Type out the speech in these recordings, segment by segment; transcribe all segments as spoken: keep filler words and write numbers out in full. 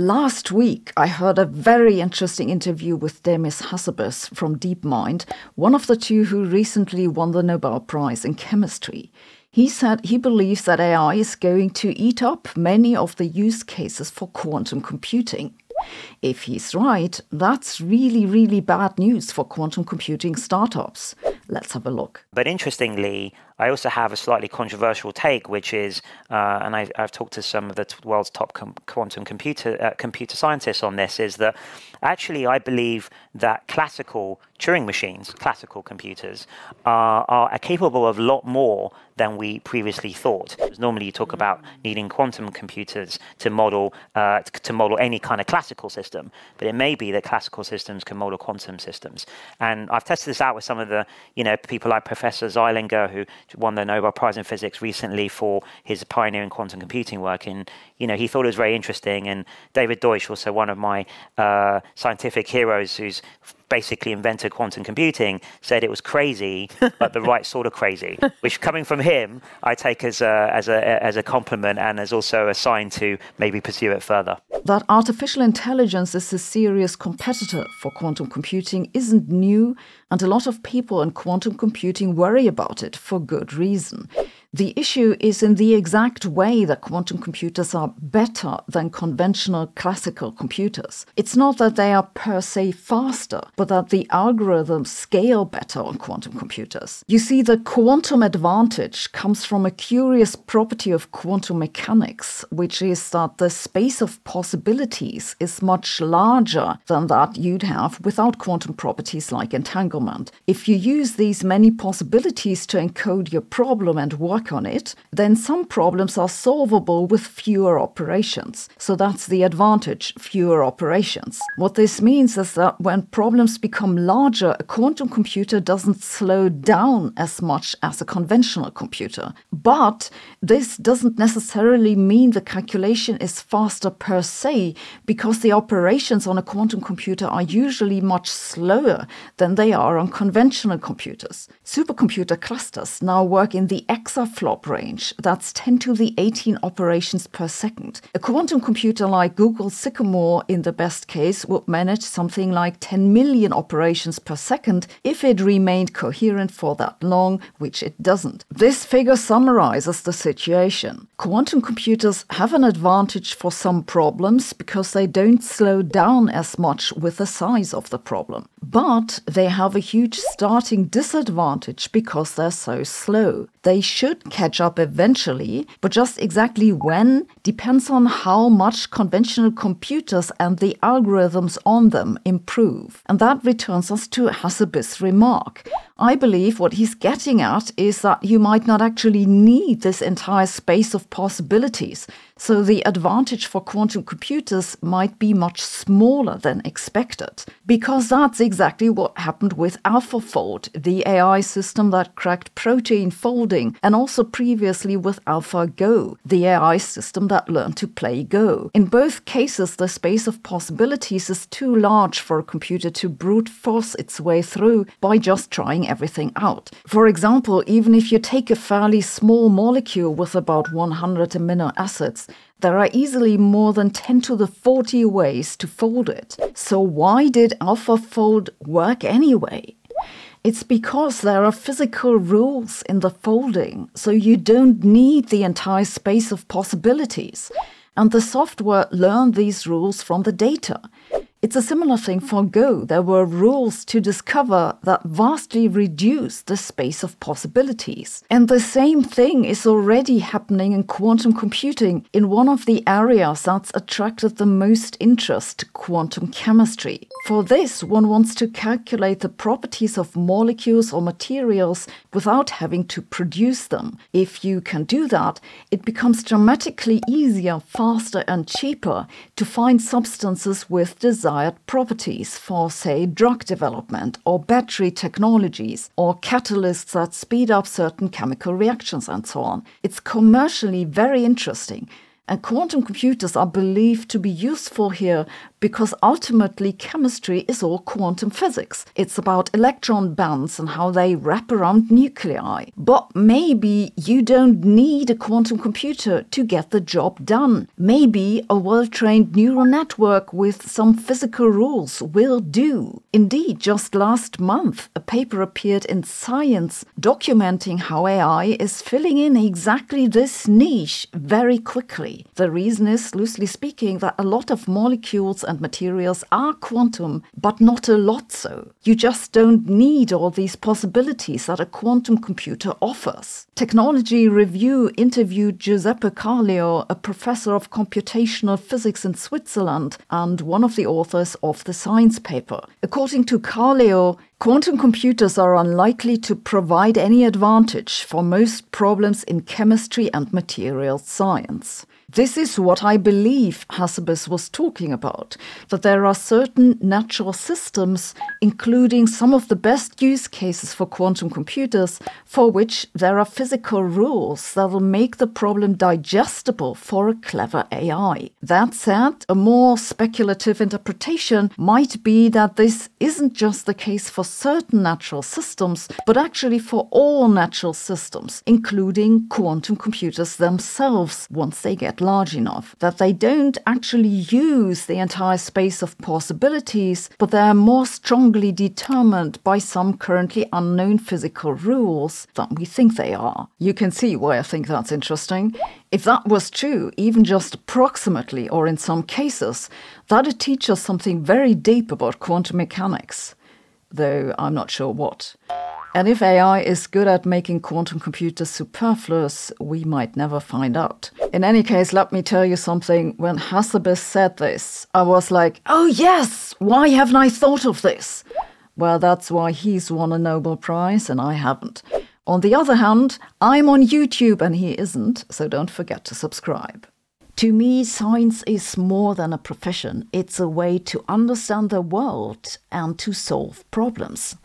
Last week, I heard a very interesting interview with Demis Hassabis from DeepMind, one of the two who recently won the Nobel Prize in Chemistry. He said he believes that A I is going to eat up many of the use cases for quantum computing. If he's right, that's really, really bad news for quantum computing startups. Let's have a look. But interestingly, I also have a slightly controversial take, which is, uh, and I've, I've talked to some of the world's top com quantum computer, uh, computer scientists on this, is that actually I believe that classical Turing machines, classical computers, are, are capable of a lot more than we previously thought. Because normally you talk about needing quantum computers to model, uh, to model any kind of classical system, but it may be that classical systems can model quantum systems. And I've tested this out with some of the, you know, people like Professor Zeilinger, who won the Nobel Prize in Physics recently for his pioneering quantum computing work. And, you know, he thought it was very interesting. And David Deutsch, also one of my uh, scientific heroes, who's basically invented quantum computing, said it was crazy, but the right sort of crazy, which coming from him, I take as a, as a, as a compliment and as also a sign to maybe pursue it further. That artificial intelligence is a serious competitor for quantum computing isn't new, and a lot of people in quantum computing worry about it for good reason. The issue is in the exact way that quantum computers are better than conventional classical computers. It's not that they are per se faster, but that the algorithms scale better on quantum computers. You see, the quantum advantage comes from a curious property of quantum mechanics, which is that the space of possibilities is much larger than that you'd have without quantum properties like entanglement. If you use these many possibilities to encode your problem and work on it, then some problems are solvable with fewer operations. So that's the advantage, fewer operations. What this means is that when problems become larger, a quantum computer doesn't slow down as much as a conventional computer. But this doesn't necessarily mean the calculation is faster per se, because the operations on a quantum computer are usually much slower than they are on conventional computers. Supercomputer clusters now work in the exaflop flop range, that's ten to the eighteen operations per second. A quantum computer like Google Sycamore, in the best case, would manage something like ten million operations per second if it remained coherent for that long, which it doesn't. This figure summarizes the situation. Quantum computers have an advantage for some problems because they don't slow down as much with the size of the problem. But they have a huge starting disadvantage because they're so slow. They should catch up eventually, but just exactly when depends on how much conventional computers and the algorithms on them improve. And that returns us to Hassabis' remark. I believe what he's getting at is that you might not actually need this entire space of possibilities. So the advantage for quantum computers might be much smaller than expected, because that's exactly what happened with AlphaFold, the A I system that cracked protein folding, and also previously with AlphaGo, the A I system that learned to play Go. In both cases, the space of possibilities is too large for a computer to brute force its way through by just trying everything out. For example, even if you take a fairly small molecule with about one hundred amino acids, there are easily more than ten to the forty ways to fold it. So why did AlphaFold work anyway? It's because there are physical rules in the folding, so you don't need the entire space of possibilities. And the software learned these rules from the data. It's a similar thing for Go. There were rules to discover that vastly reduced the space of possibilities. And the same thing is already happening in quantum computing, in one of the areas that's attracted the most interest, quantum chemistry. For this, one wants to calculate the properties of molecules or materials without having to produce them. If you can do that, it becomes dramatically easier, faster, and cheaper to find substances with desired properties for, say, drug development or battery technologies or catalysts that speed up certain chemical reactions and so on. It's commercially very interesting. And quantum computers are believed to be useful here because ultimately chemistry is all quantum physics. It's about electron bands and how they wrap around nuclei. But maybe you don't need a quantum computer to get the job done. Maybe a well-trained neural network with some physical rules will do. Indeed, just last month, a paper appeared in Science documenting how A I is filling in exactly this niche very quickly. The reason is, loosely speaking, that a lot of molecules and materials are quantum, but not a lot so. You just don't need all these possibilities that a quantum computer offers. Technology Review interviewed Giuseppe Carleo, a professor of computational physics in Switzerland and one of the authors of the Science paper. According to Carleo, quantum computers are unlikely to provide any advantage for most problems in chemistry and materials science. This is what I believe Hassabis was talking about, that there are certain natural systems, including some of the best use cases for quantum computers, for which there are physical rules that will make the problem digestible for a clever A I. That said, a more speculative interpretation might be that this isn't just the case for certain natural systems, but actually for all natural systems, including quantum computers themselves, once they get large enough, that they don't actually use the entire space of possibilities, but they are more strongly determined by some currently unknown physical rules than we think they are. You can see why I think that's interesting. If that was true, even just approximately, or in some cases, that'd teach us something very deep about quantum mechanics, though I'm not sure what. And if A I is good at making quantum computers superfluous, we might never find out. In any case, let me tell you something. When Hassabis said this, I was like, oh yes, why haven't I thought of this? Well, that's why he's won a Nobel Prize and I haven't. On the other hand, I'm on YouTube and he isn't, so don't forget to subscribe. To me, science is more than a profession. It's a way to understand the world and to solve problems.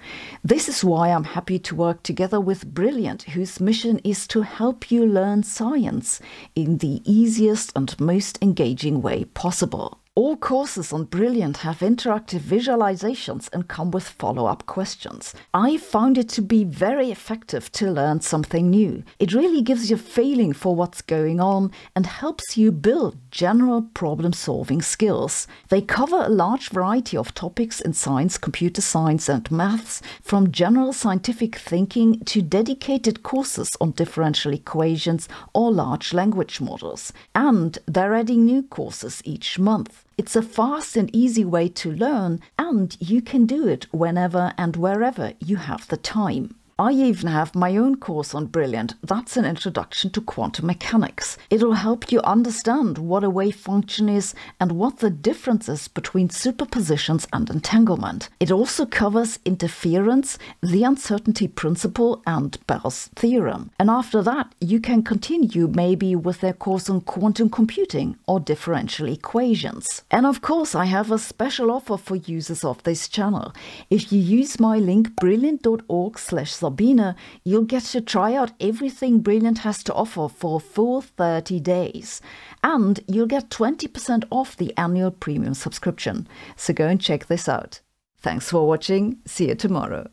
This is why I'm happy to work together with Brilliant, whose mission is to help you learn science in the easiest and most engaging way possible. All courses on Brilliant have interactive visualizations and come with follow-up questions. I found it to be very effective to learn something new. It really gives you a feeling for what's going on and helps you build general problem-solving skills. They cover a large variety of topics in science, computer science and maths, from general scientific thinking to dedicated courses on differential equations or large language models. And they're adding new courses each month. It's a fast and easy way to learn, and you can do it whenever and wherever you have the time. I even have my own course on Brilliant. That's an introduction to quantum mechanics. It'll help you understand what a wave function is and what the difference is between superpositions and entanglement. It also covers interference, the uncertainty principle and Bell's theorem. And after that, you can continue maybe with their course on quantum computing or differential equations. And of course, I have a special offer for users of this channel. If you use my link brilliant dot org slash Sabina, you'll get to try out everything Brilliant has to offer for a full thirty days. And you'll get twenty percent off the annual premium subscription. So go and check this out. Thanks for watching. See you tomorrow.